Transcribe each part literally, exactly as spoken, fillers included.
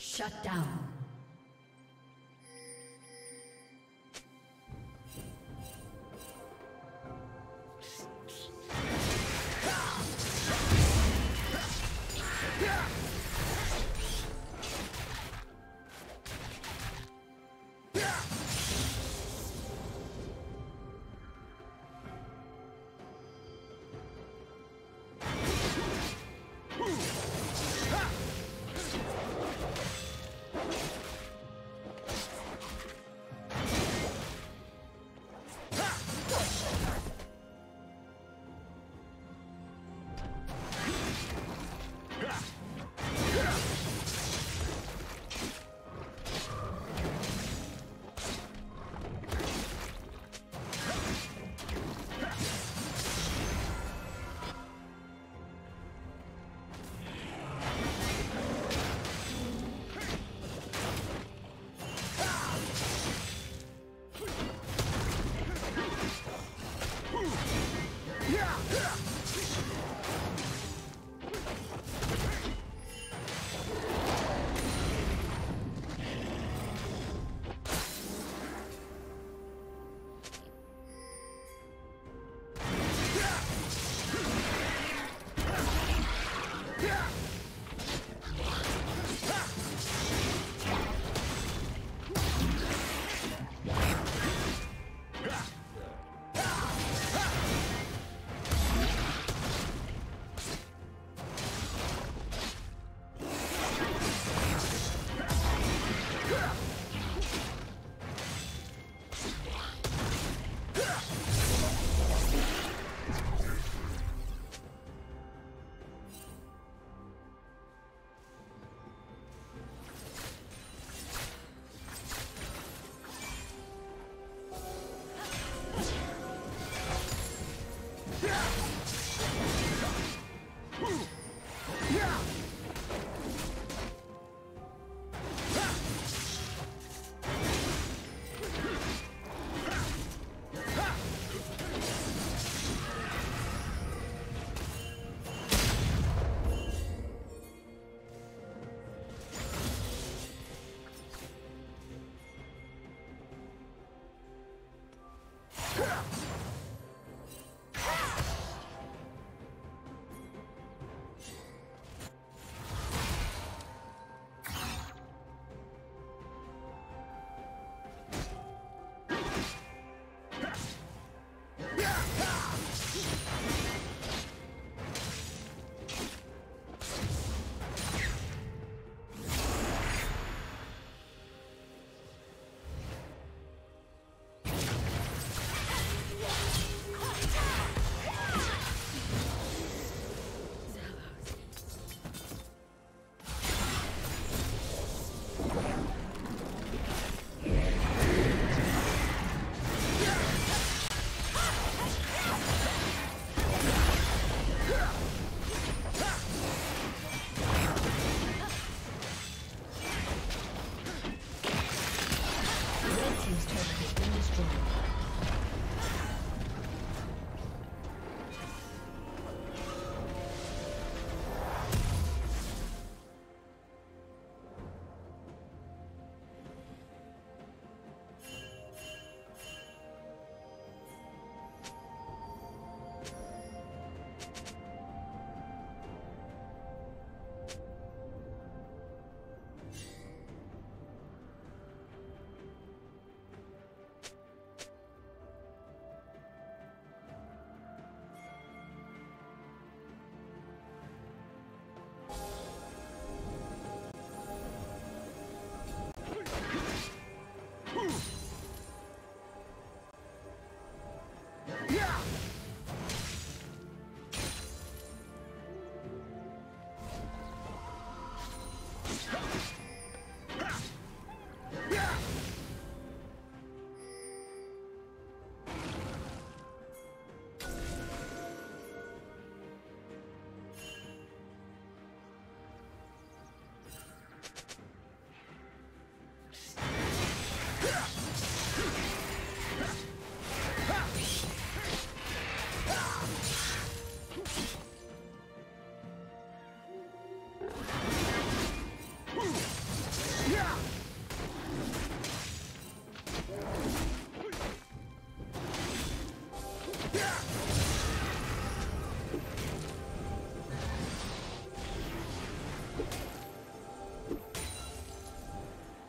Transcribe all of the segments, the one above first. Shut down. You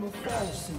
Will fall soon.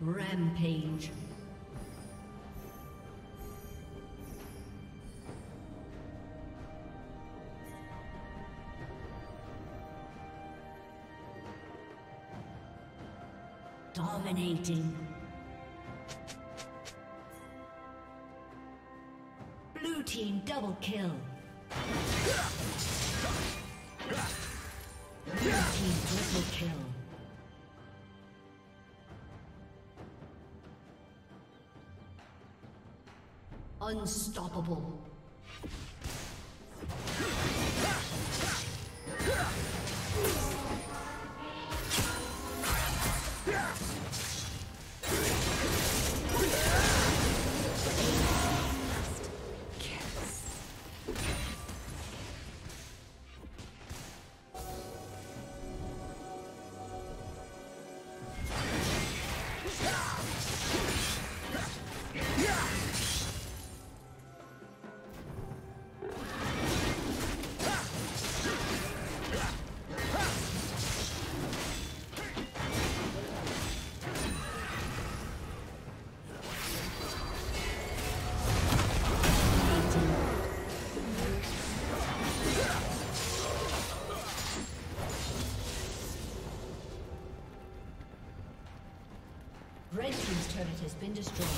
Rampage. Dominating. Blue team double kill. Blue team triple kill. Unstoppable. Red team's turret has been destroyed.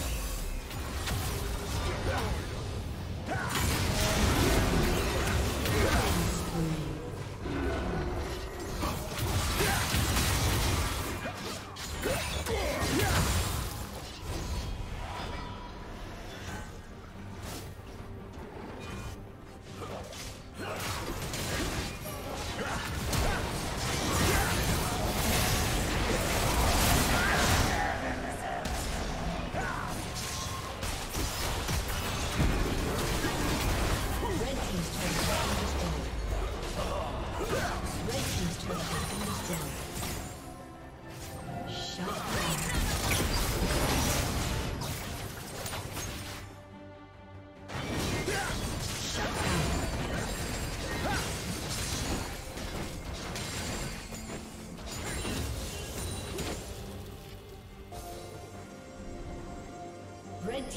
Red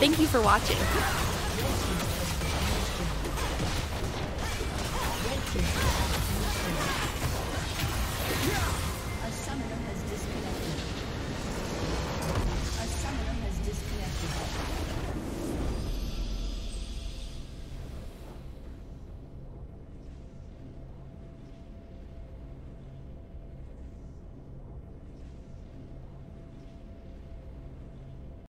Thank you for watching.